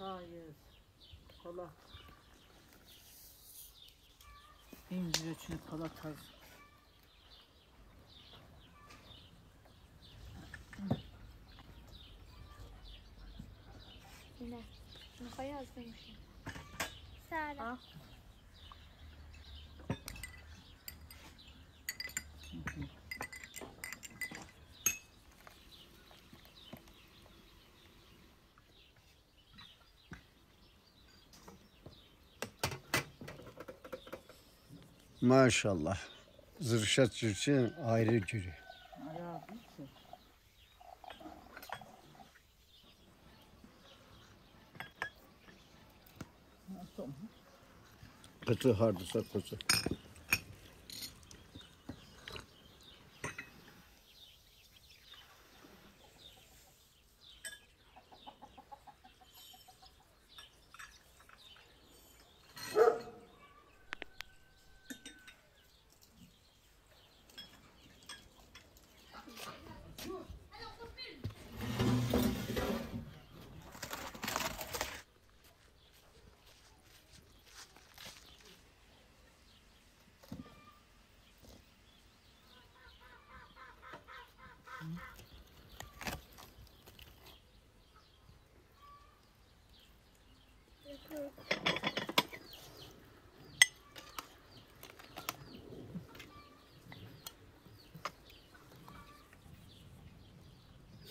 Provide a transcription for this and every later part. Hayır. Polat. İncir için polat hazır. Ne? Bunu koyu hazırmışım. Sara. Ha? Maşallah. Zırşat cürçü ayrı cürü. Kıtı hardısa koca.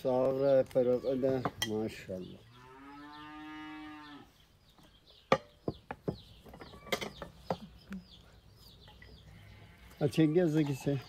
Sağra yaparak öyle maşallah. Açın gözü gitsin.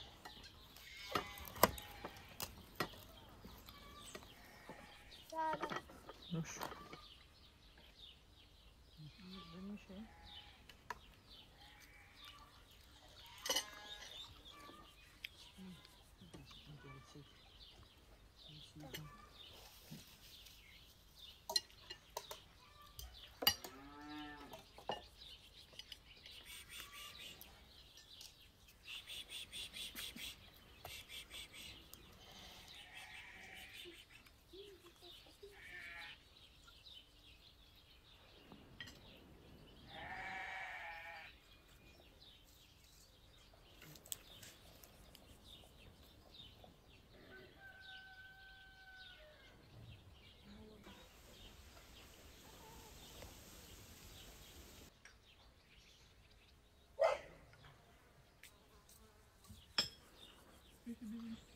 Mm-hmm.